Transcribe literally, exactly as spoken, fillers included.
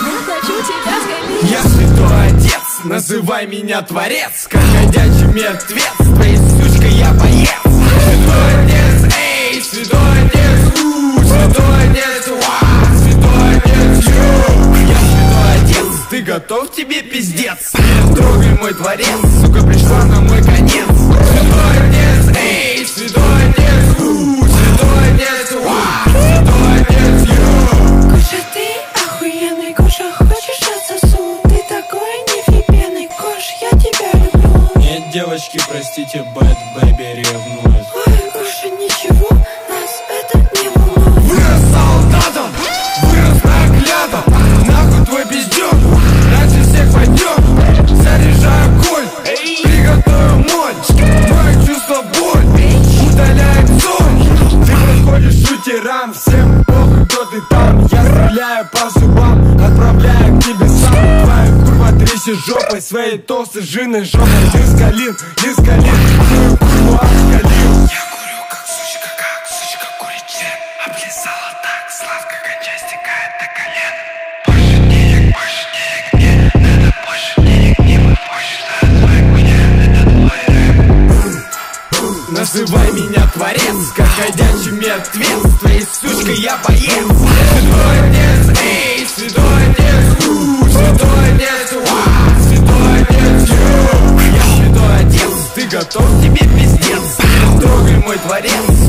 Я хочу тебя схватить. Я святой отец, называй меня творец, как ходячий мертвец, твоей сучкой я боец. Святой отец, эй, святой отец, у, святой отец, уа, святой отец, ю. Я святой отец, ты готов, тебе пиздец? Не трогай мой творец, сука пришла на мой конец. Святой отец, эй, святой отец, у, святой отец, уа, святой отец, ю. Куша, ты охуенный, Куша, хочешь отсосу? Ты такой невъебенный, Кош, я тебя люблю. Нет, девочки, простите, бэд бэби ревнует. Ой, Коша, ничего, нас это не волнует. Вырос солдатом, вырос наглядом, нахуй твой пиздёк, дальше всех пойдём. Заряжаю кольт, приготовил мочь, мою чувство боль, удаляет сон. Ты проходишь шутерам, всем похуй, кто ты там. Я стреляю по зубам, отправляю к небесам. Твою курва тряси жопой, своей толстой жирной жопой. Lil Skalin, Lil Skalin, курва Скалин. Я курю как сучка, как сучка курит член. Облизала так сладко, кончай стекает до колен. Больше денег, больше денег, нет, надо больше денег, не мы больше, надо твой хуя, это твой рэп. Называй меня творец, как ходячий мертвец, твоей сучкой я боец. Святой отец, эй, святой отец, у, святой отец, уа, святой отец, ю. Я святой отец, ты готов, тебе пиздец? Трогай мой творец.